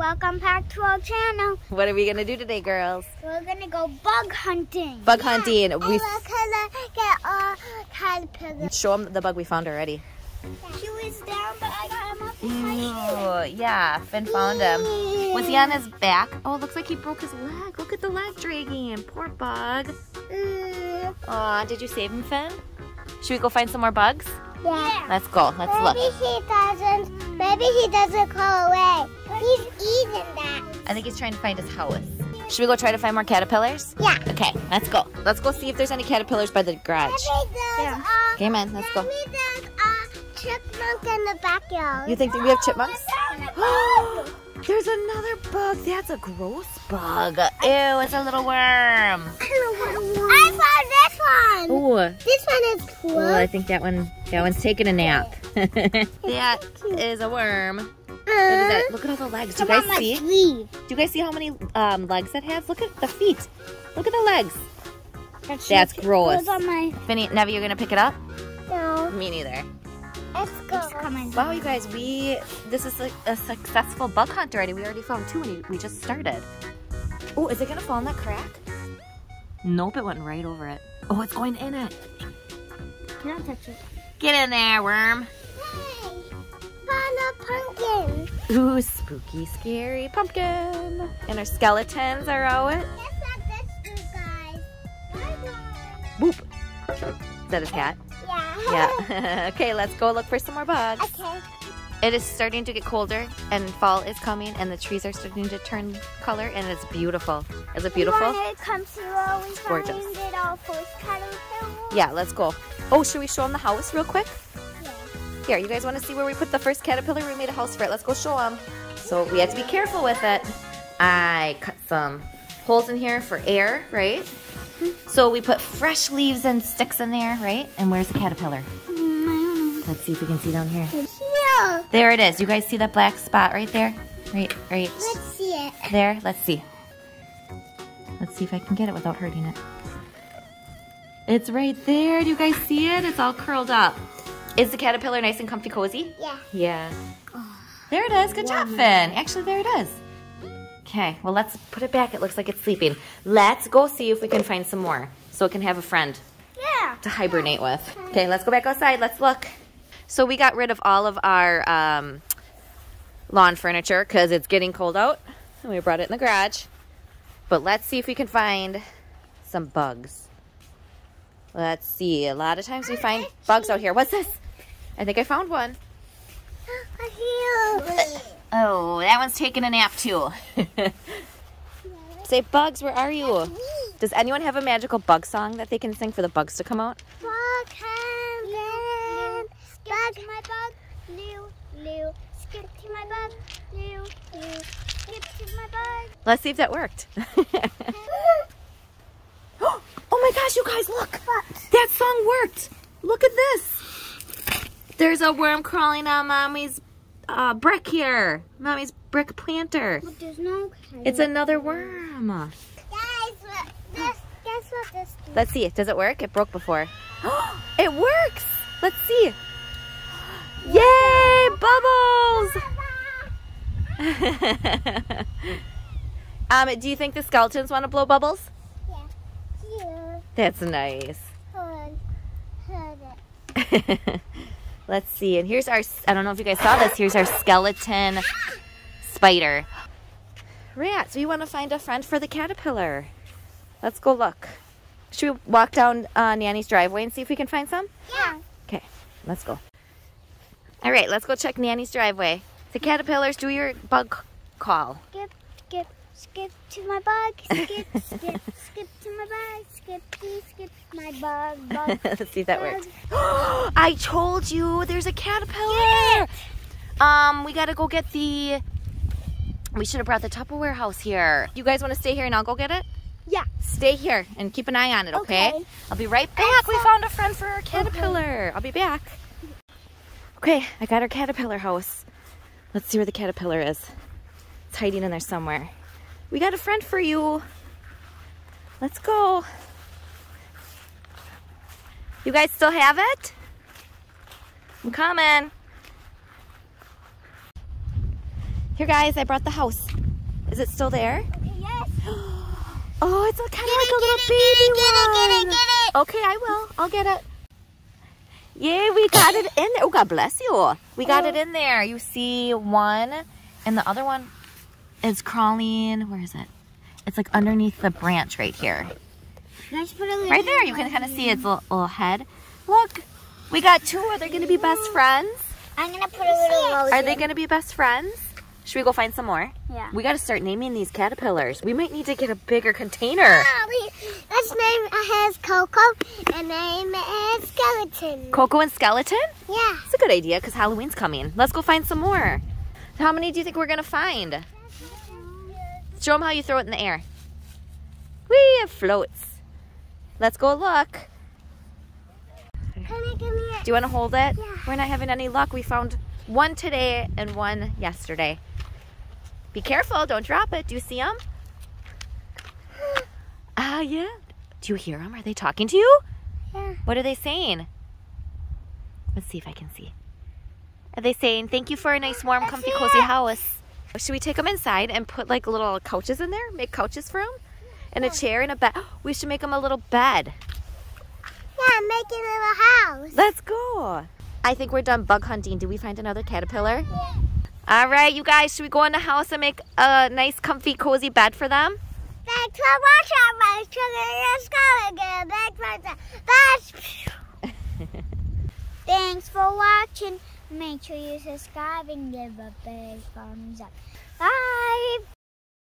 Welcome back to our channel. What are we gonna do today, girls? We're gonna go bug hunting. Bug hunting. And we're gonna get all caterpillars. Show them the bug we found already. She was down, but I got him up behind. Ooh, yeah, Finn found him. Was he on his back? Oh, it looks like he broke his leg. Look at the leg dragging. Poor bug. Aw, did you save him, Finn? Should we go find some more bugs? Yeah. Let's go. Let's look. Maybe he doesn't go away. He's eating that. I think he's trying to find his house. Should we go try to find more caterpillars? Yeah. Okay, let's go. Let's go see if there's any caterpillars by the garage. Game on, let's go. Maybe there's a chipmunk in the backyard. You think that we have chipmunks? Oh, there's another bug. That's a gross bug. Ew, it's a little worm. I found this one. Ooh. This one is cool. Well, I think that one's taking a nap. That is a worm. Look at all the legs. Do you guys see? Do you guys see how many legs it has? Look at the feet. Look at the legs. That's gross. Finny, Nevi, you're gonna pick it up? No. Me neither. It's coming. Wow, you guys, this is like a successful bug hunt already. We already found two, and we just started. Oh, is it gonna fall in that crack? Nope, it went right over it. Oh, it's going in it. Can't touch it. Get in there, worm. Hey, found a pumpkin. Ooh, spooky, scary pumpkin. And our skeletons are out. Guess what this is, guys. Boop. Is that a cat? Yeah. Okay, let's go look for some more bugs. Okay. It is starting to get colder, and fall is coming, and the trees are starting to turn color, and it's beautiful. Is it beautiful? It's gorgeous. Yeah, let's go. Oh, should we show them the house real quick? Yeah. Here, you guys want to see where we put the first caterpillar? We made a house for it. Let's go show them. So we have to be careful with it. I cut some holes in here for air, right? So we put fresh leaves and sticks in there, right? And where's the caterpillar? Let's see if we can see down here. Yeah. There it is. You guys see that black spot right there? Right. Let's see it. There, let's see. Let's see if I can get it without hurting it. It's right there. Do you guys see it? It's all curled up. Is the caterpillar nice and comfy cozy? Yeah. Yeah. Oh, there it is. Good job, Finn. Actually, there it is. Okay, well, let's put it back. It looks like it's sleeping. Let's go see if we can find some more so it can have a friend to hibernate with. Okay, let's go back outside. Let's look. So we got rid of all of our lawn furniture because it's getting cold out, and we brought it in the garage. But let's see if we can find some bugs. Let's see. A lot of times we find bugs out here. What's this? I think I found one. Oh, that one's taking a nap too. Say, bugs, where are you? Does anyone have a magical bug song that they can sing for the bugs to come out? Bug hunting, skip to my bug, loo, loo, skip to my bug, loo, loo, skip to my bug. Let's see if that worked. Oh my gosh, you guys, look! That song worked! Look at this! There's a worm crawling on Mommy's brick here. Mommy's brick planter. Look, there's no caterpillar. It's another worm. Guys, guess what this is. Let's see. Does it work? It broke before. It works. Let's see. Yay, bubbles. Do you think the skeletons want to blow bubbles? Yeah. Yeah. That's nice. Hold it. Let's see, and here's our, I don't know if you guys saw this, here's our skeleton spider. Rats, we want to find a friend for the caterpillar. Let's go look. Should we walk down Nanny's driveway and see if we can find some? Yeah. Okay, let's go. All right, let's go check Nanny's driveway. The caterpillars, do your bug call. Skip, skip, skip to my bug, skip, skip, skip to my bug, skip, skip, skip to my bug. Let's see if that works. I told you there's a caterpillar. We gotta go get the. We should have brought the Tupperware house here. You guys want to stay here and I'll go get it? Yeah. Stay here and keep an eye on it, okay? I'll be right back. We found a friend for our caterpillar. Okay. I'll be back. Okay, I got our caterpillar house. Let's see where the caterpillar is. It's hiding in there somewhere. We got a friend for you. Let's go. You guys still have it? I'm coming. Here, guys, I brought the house. Is it still there? Yes. Oh, it's kind of like a little baby one. Okay, I will. I'll get it. Yay, we got it in there. Oh, God bless you. We got it in there. You see one, and the other one is crawling. Where is it? It's like underneath the branch right here. Let's put it right there. You can kind of see its little head. Look, we got two. Are they going to be best friends? I'm going to put a little lotion. Are they going to be best friends? Should we go find some more? Yeah. We got to start naming these caterpillars. We might need to get a bigger container. Yeah, let's name it Coco and name it Skeleton. Coco and Skeleton? Yeah. That's a good idea because Halloween's coming. Let's go find some more. How many do you think we're going to find? Show them how you throw it in the air. Whee, it floats. Let's go look. Do you want to hold it? Yeah. We're not having any luck. We found one today and one yesterday. Be careful, don't drop it. Do you see them? Ah, yeah. Do you hear them? Are they talking to you? Yeah. What are they saying? Let's see if I can see. Are they saying, thank you for a nice, warm, comfy, cozy house? Should we take them inside and put like little couches in there? Make couches for them? And a chair and a bed. We should make them a little bed. Yeah, make a little house. Let's go. I think we're done bug hunting. Did we find another caterpillar? Yeah. All right, you guys, should we go in the house and make a nice, comfy, cozy bed for them? Thanks for watching my channel. Thanks for watching. Make sure you subscribe and give a big thumbs up. Bye.